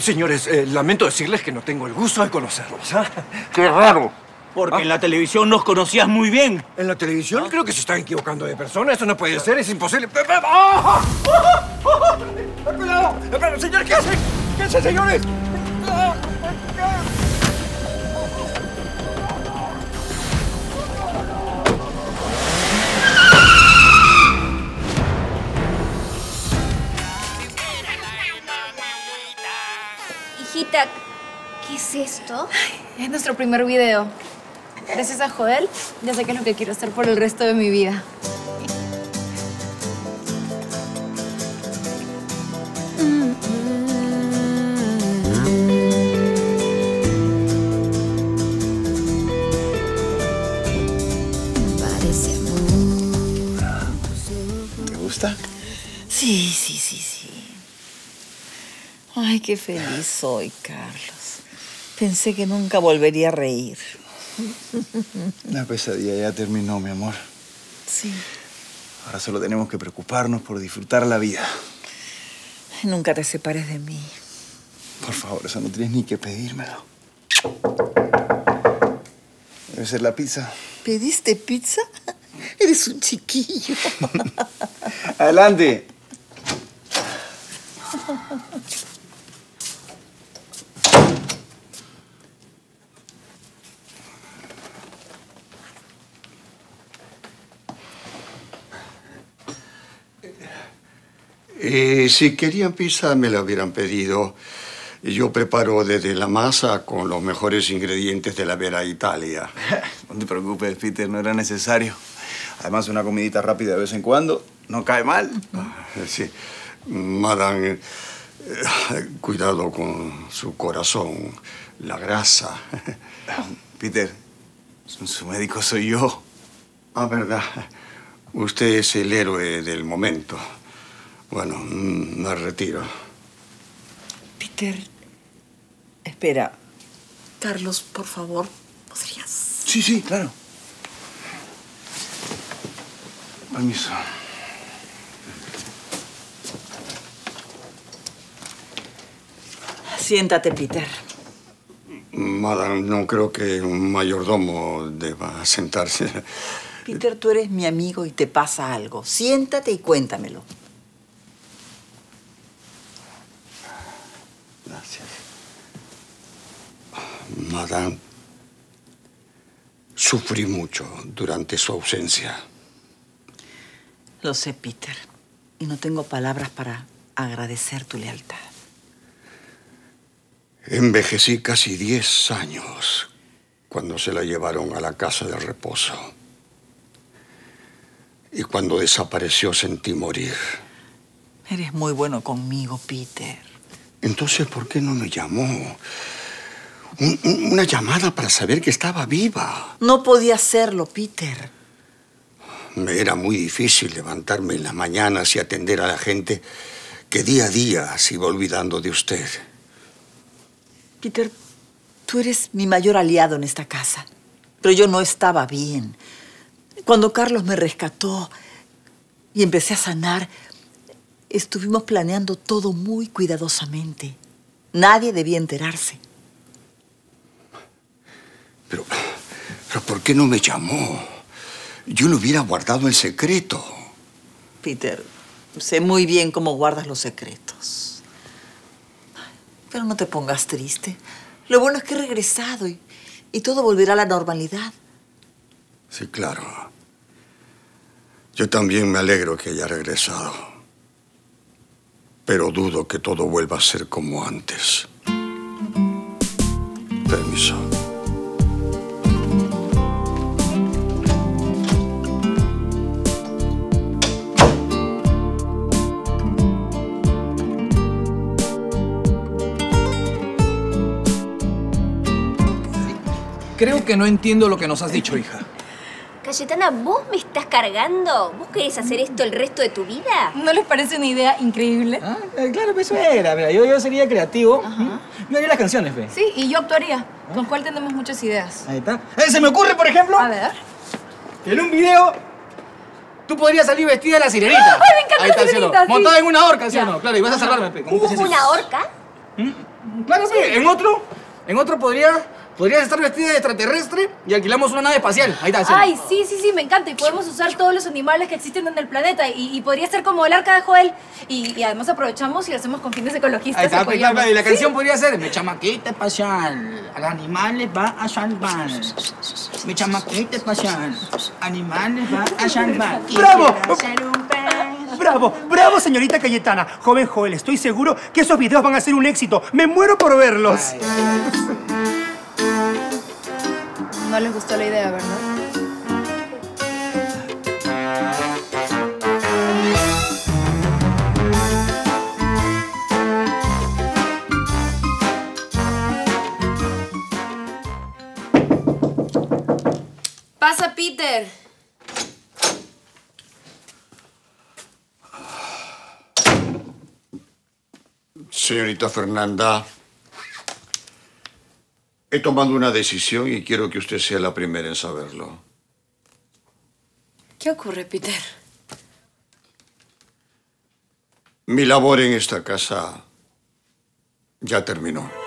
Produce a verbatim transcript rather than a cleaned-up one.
Señores, eh, lamento decirles que no tengo el gusto de conocerlos. ¿eh? ¡Qué raro! Porque ¿Ah? en la televisión nos conocías muy bien. ¿En la televisión? Creo que se están equivocando de persona. Eso no puede ser, es imposible. ¡Oh! ¡Oh! ¡Oh! ¡Cuidado! Espera, señor, ¿qué hace? ¿Qué hace, señores? Hijita, ¿qué es esto? Ay, es nuestro primer video. Gracias a Joel, ya sé qué es lo que quiero hacer por el resto de mi vida. ¿Te gusta? Sí, sí, sí, sí. Ay, qué feliz soy, Carlos. Pensé que nunca volvería a reír. La pesadilla ya terminó, mi amor. Sí. Ahora solo tenemos que preocuparnos por disfrutar la vida. Ay, nunca te separes de mí. Por favor, eso no tienes ni que pedírmelo. Debe ser la pizza. ¿Pediste pizza? Eres un chiquillo. Adelante. Eh, si querían pizza, me la hubieran pedido. Yo preparo desde la masa con los mejores ingredientes de la Vera Italia. No te preocupes, Peter, no era necesario. Además, una comidita rápida de vez en cuando no cae mal. Sí. Madame, eh, cuidado con su corazón, la grasa. Peter, su médico soy yo. Ah, verdad. Usted es el héroe del momento. Bueno, me retiro. Peter, espera. Carlos, por favor, ¿podrías...? Sí, sí, claro. Permiso. Siéntate, Peter. Madame, no creo que un mayordomo deba sentarse. Peter, tú eres mi amigo y te pasa algo. Siéntate y cuéntamelo. Gracias. Madame, sufrí mucho durante su ausencia. Lo sé, Peter. Y no tengo palabras para agradecer tu lealtad. Envejecí casi diez años cuando se la llevaron a la casa de reposo. Y cuando desapareció sentí morir. Eres muy bueno conmigo, Peter. Entonces, ¿por qué no me llamó? Un, un, una llamada para saber que estaba viva. No podía hacerlo, Peter. Me era muy difícil levantarme en las mañanas y atender a la gente que día a día se iba olvidando de usted. Peter, tú eres mi mayor aliado en esta casa. Pero yo no estaba bien. Cuando Carlos me rescató y empecé a sanar, estuvimos planeando todo muy cuidadosamente. Nadie debía enterarse. Pero, pero ¿por qué no me llamó? Yo lo hubiera guardado en secreto. Peter, sé muy bien cómo guardas los secretos. Pero no te pongas triste. Lo bueno es que he regresado y, y todo volverá a la normalidad. Sí, claro. Yo también me alegro que haya regresado. Pero dudo que todo vuelva a ser como antes. Permiso. Creo que no entiendo lo que nos has dicho, hija. Cayetana, ¿vos me estás cargando? ¿Vos querés hacer esto el resto de tu vida? ¿No les parece una idea increíble? Ah, claro, eso era. Mira, yo, yo sería creativo. Ajá. Yo haría las canciones, ve. Sí, y yo actuaría. ¿Ah? Con cuál tenemos muchas ideas. Ahí está. Eh, se me ocurre, por ejemplo... A ver. Que en un video tú podrías salir vestida de la sirenita. ¡Ay, me encanta la sirenita! Montada en una horca, ¿sí o no? Claro, y vas a salvarme. ¿Hubo una horca? Claro, sí. En otro, en otro podría... Podrías estar vestida de extraterrestre y alquilamos una nave espacial. Ahí está. Ay, sí, sí, sí, me encanta. Y podemos usar todos los animales que existen en el planeta. Y, y podría ser como el arca de Joel. Y, y además aprovechamos y lo hacemos con fines ecologistas. Ahí está, pues, claro, y la canción ¿sí? podría ser... Mi chamaquita espacial, al animales va a salvar. Mi chamaquita espacial, animales va a salvar. ¡Bravo! Bravo, bravo, señorita Cayetana. Joven Joel, estoy seguro que esos videos van a ser un éxito. Me muero por verlos. Ay. No les gustó la idea, ¿verdad? Pasa, Peter. Señorita Fernanda. He tomado una decisión y quiero que usted sea la primera en saberlo. ¿Qué ocurre, Peter? Mi labor en esta casa ya terminó.